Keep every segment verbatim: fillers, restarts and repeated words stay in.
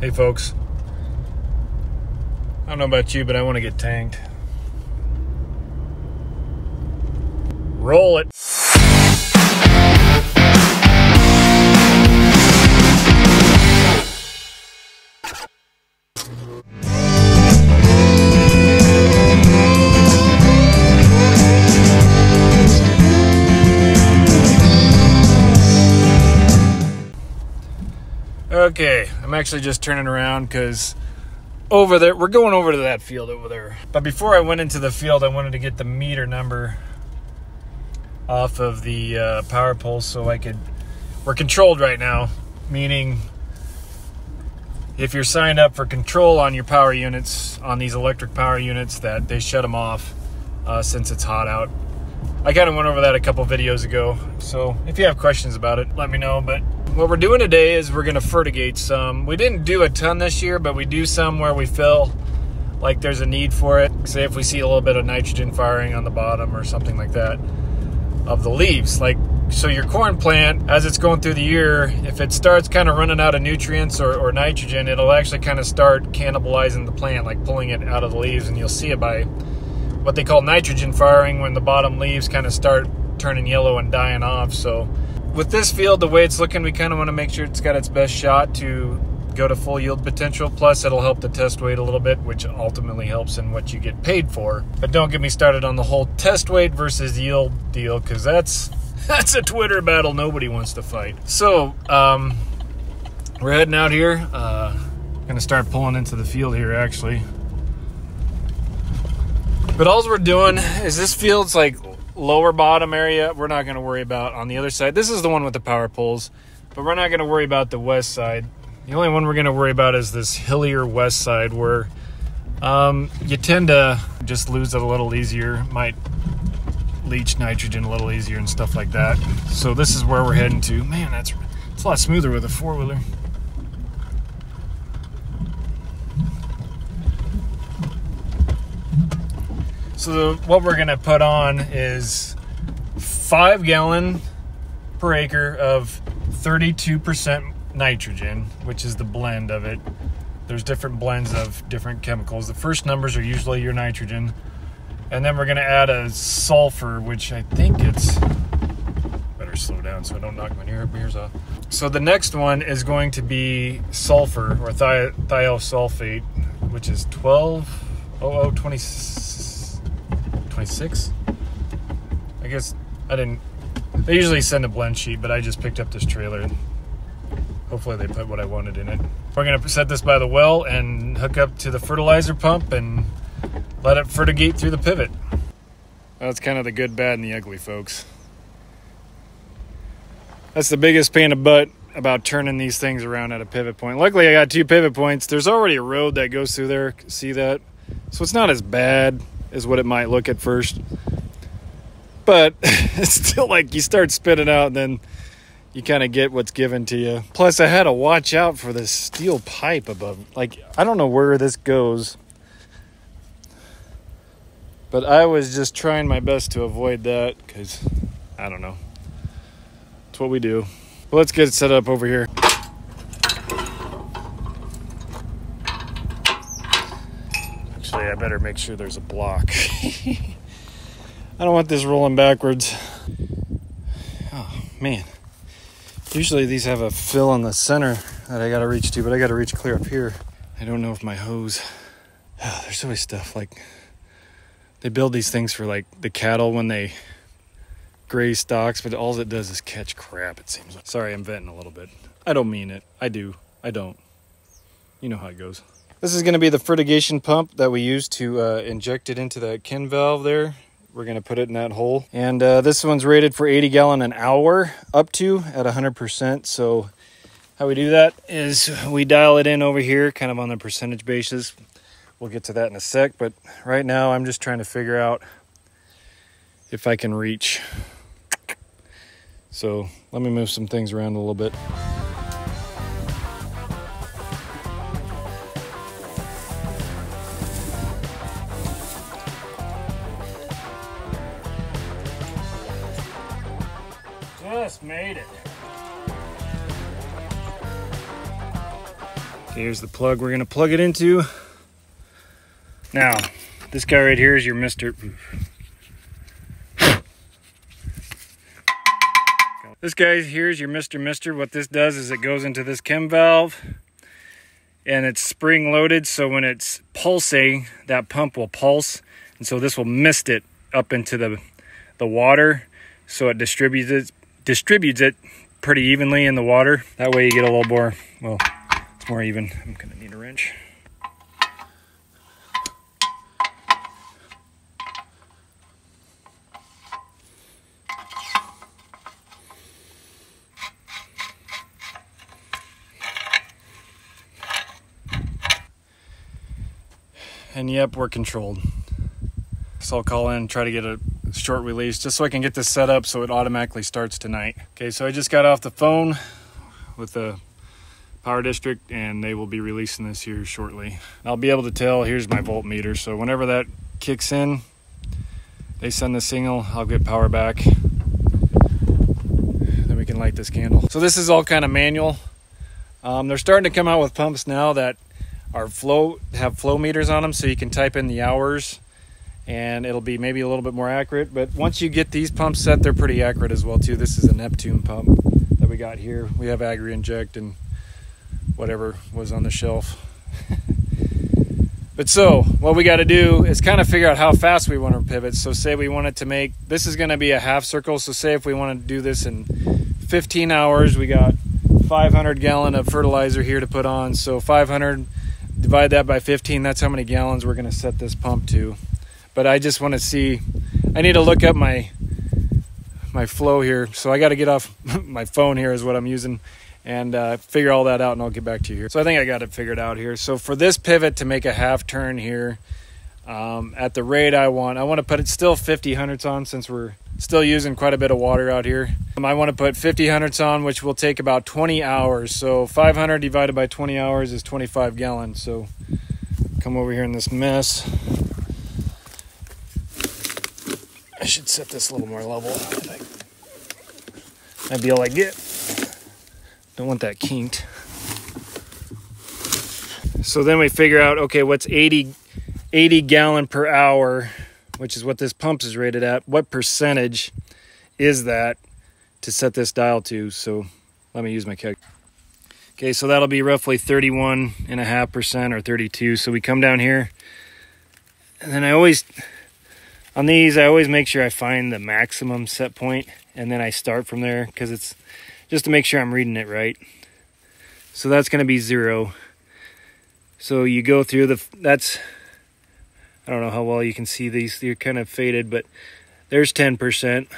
Hey folks, I don't know about you, but I want to get tanked. Roll it. Okay, I'm actually just turning around because over there, we're going over to that field over there. But before I went into the field, I wanted to get the meter number off of the uh, power pole so I could, we're controlled right now. Meaning if you're signed up for control on your power units, on these electric power units, that they shut them off uh, since it's hot out. I kind of went over that a couple videos ago. So if you have questions about it, let me know. But what we're doing today is we're going to fertigate some. We didn't do a ton this year, but we do some where we feel like there's a need for it. Say if we see a little bit of nitrogen firing on the bottom or something like that of the leaves. Like, so your corn plant, as it's going through the year, if it starts kind of running out of nutrients or, or nitrogen, it'll actually kind of start cannibalizing the plant, like pulling it out of the leaves. And you'll see it by what they call nitrogen firing, when the bottom leaves kind of start turning yellow and dying off. So with this field, the way it's looking, we kind of want to make sure it's got its best shot to go to full yield potential. Plus, it'll help the test weight a little bit, which ultimately helps in what you get paid for. But don't get me started on the whole test weight versus yield deal, because that's that's a Twitter battle nobody wants to fight. So um, we're heading out here. Uh, gonna start pulling into the field here, actually. But all we're doing is this field's like lower bottom area we're not going to worry about. On the other side, this is the one with the power poles, but we're not going to worry about the west side. The only one we're going to worry about is this hillier west side, where um you tend to just lose it a little easier, might leach nitrogen a little easier and stuff like that. So this is where we're heading to. Man, that's it's a lot smoother with a four-wheeler. So the, what we're going to put on is five gallon per acre of thirty-two percent nitrogen, which is the blend of it. There's different blends of different chemicals. The first numbers are usually your nitrogen. And then we're going to add a sulfur, which I think it's... Better slow down so I don't knock my ears off. So the next one is going to be sulfur, or thi thiosulfate, which is twelve oh oh twenty-six. I guess I didn't they usually send a blend sheet, but I just picked up this trailer and hopefully they put what I wanted in it. We're going to set this by the well and hook up to the fertilizer pump and let it fertigate through the pivot. That's kind of the good, bad, and the ugly, folks. That's the biggest pain in the butt about turning these things around at a pivot point. Luckily I got two pivot points. There's already a road that goes through there, see that? So it's not as bad is what it might look at first, but it's still like you start spitting out and then you kind of get what's given to you. Plus I had to watch out for this steel pipe above. Like, I don't know where this goes, but I was just trying my best to avoid that, because I don't know, it's what we do. Well, let's get it set up over here. I better make sure there's a block. I don't want this rolling backwards. Oh man, usually these have a fill in the center that I gotta reach to, but I gotta reach clear up here. I don't know if my hose... Oh, there's always stuff like... They build these things for like the cattle when they graze stocks, but all it does is catch crap, it seems like. Sorry, I'm venting a little bit. I don't mean it. I do. I don't. You know how it goes. This is going to be the fertigation pump that we use to uh, inject it into that kin valve there. We're going to put it in that hole. And uh, this one's rated for eighty gallon an hour, up to at one hundred percent. So how we do that is we dial it in over here, kind of on the percentage basis. We'll get to that in a sec. But right now I'm just trying to figure out if I can reach. So let me move some things around a little bit. Made it. Here's the plug we're gonna plug it into. Now, this guy right here is your Mister This guy here is your Mister Mister. What this does is it goes into this chem valve and it's spring loaded. So when it's pulsing, that pump will pulse. And so this will mist it up into the, the water. So it distributes it, distributes it pretty evenly in the water. That way you get a little more, well, it's more even. I'm gonna need a wrench. And yep, we're controlled. So I'll call in, try to get a short release just so I can get this set up so it automatically starts tonight. Okay, so I just got off the phone with the power district and they will be releasing this here shortly. I'll be able to tell, here's my voltmeter. So whenever that kicks in, they send the signal, I'll get power back. Then we can light this candle. So this is all kind of manual. Um, they're starting to come out with pumps now that Our flow have flow meters on them, so you can type in the hours and it'll be maybe a little bit more accurate. But once you get these pumps set, they're pretty accurate as well too. This is a Neptune pump that we got here. We have Agri-Inject and whatever was on the shelf. But so what we got to do is kind of figure out how fast we want to pivot. So say we wanted to make, this is going to be a half circle. So say if we want to do this in fifteen hours, we got five hundred gallon of fertilizer here to put on. So five hundred divide that by fifteen, that's how many gallons we're going to set this pump to. But I just want to see, I need to look up my my flow here. So I got to get off my phone here is what I'm using and uh, figure all that out, and I'll get back to you here. So I think I got it figured out here. So for this pivot to make a half turn here, um, at the rate I want, I want to put it still fifty hundredths on since we're still using quite a bit of water out here. Um, I want to put fifty hundredths on, which will take about twenty hours. So five hundred divided by twenty hours is twenty-five gallons. So come over here in this mess. I should set this a little more level. That'd be all I get. Don't want that kinked. So then we figure out, okay, what's eighty, eighty gallon per hour, which is what this pump is rated at. What percentage is that to set this dial to? So let me use my keg. Okay, so that'll be roughly thirty-one and a half percent or thirty-two. So we come down here, and then I always, on these, I always make sure I find the maximum set point, and then I start from there, because it's just to make sure I'm reading it right. So that's gonna be zero. So you go through the, that's, I don't know how well you can see these. They're kind of faded, but there's ten percent.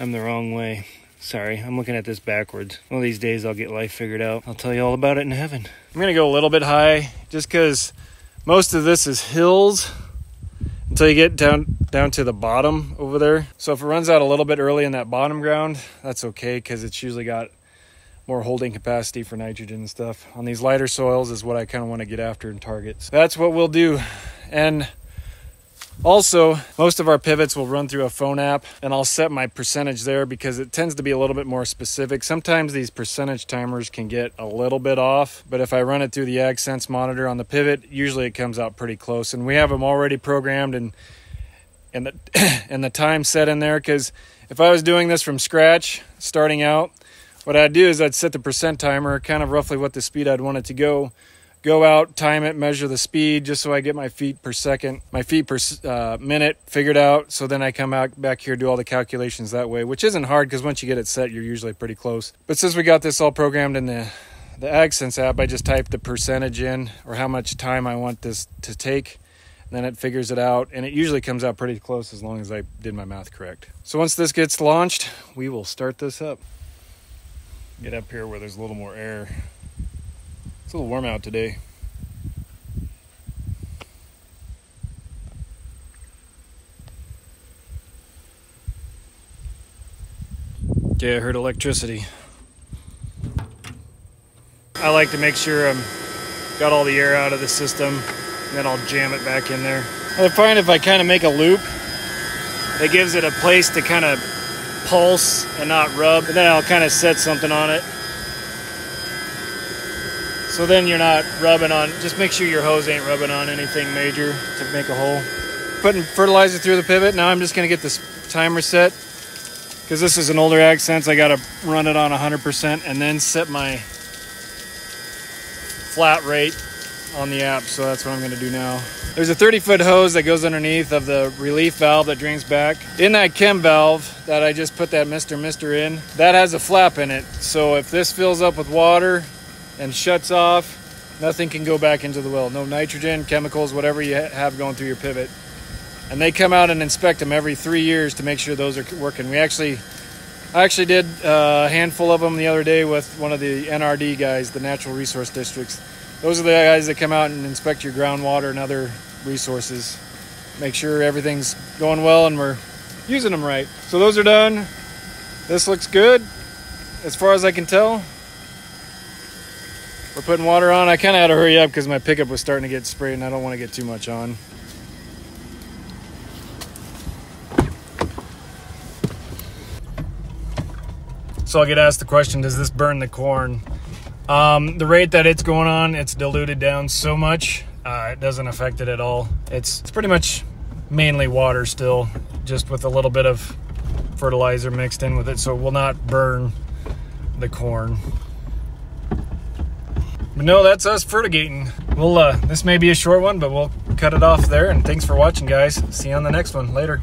I'm the wrong way. Sorry, I'm looking at this backwards. One of these days I'll get life figured out. I'll tell you all about it in heaven. I'm gonna go a little bit high just because most of this is hills until you get down, down to the bottom over there. So if it runs out a little bit early in that bottom ground, that's okay because it's usually got more holding capacity for nitrogen and stuff. On these lighter soils is what I kind of want to get after and target. So that's what we'll do. And also, most of our pivots will run through a phone app, and I'll set my percentage there because it tends to be a little bit more specific. Sometimes these percentage timers can get a little bit off, but if I run it through the AgSense monitor on the pivot, usually it comes out pretty close. And we have them already programmed and and the, and the time set in there, because if I was doing this from scratch, starting out, what I'd do is I'd set the percent timer, kind of roughly what the speed I'd want it to go, go out, time it, measure the speed, just so I get my feet per second, my feet per uh, minute figured out. So then I come out back here, do all the calculations that way, which isn't hard because once you get it set, you're usually pretty close. But since we got this all programmed in the, the AgSense app, I just type the percentage in or how much time I want this to take. And then it figures it out, and it usually comes out pretty close as long as I did my math correct. So once this gets launched, we will start this up. Get up here where there's a little more air. It's a little warm out today. Okay, I heard electricity. I like to make sure I've got all the air out of the system, and then I'll jam it back in there. I find if I kind of make a loop, it gives it a place to kind of pulse and not rub, and then I'll kind of set something on it. So then you're not rubbing on, just make sure your hose ain't rubbing on anything major to make a hole. Putting fertilizer through the pivot. Now I'm just gonna get this timer set, because this is an older AgSense. I gotta run it on one hundred percent and then set my flat rate on the app. So that's what I'm gonna do now. There's a thirty foot hose that goes underneath of the relief valve that drains back. In that chem valve that I just put that Mister Mister in, that has a flap in it. So if this fills up with water and shuts off, nothing can go back into the well. No nitrogen, chemicals, whatever you have going through your pivot. And they come out and inspect them every three years to make sure those are working. We actually, I actually did a handful of them the other day with one of the N R D guys, the Natural Resource Districts. Those are the guys that come out and inspect your groundwater and other resources. Make sure everything's going well and we're using them right. So those are done. This looks good as far as I can tell. We're putting water on. I kind of had to hurry up because my pickup was starting to get sprayed and I don't want to get too much on. So I'll get asked the question, does this burn the corn? Um, the rate that it's going on, it's diluted down so much, uh, it doesn't affect it at all. It's, it's pretty much mainly water still, just with a little bit of fertilizer mixed in with it, so it will not burn the corn. But no, that's us fertigating. We'll, uh, this may be a short one, but we'll cut it off there. And thanks for watching, guys. See you on the next one. Later.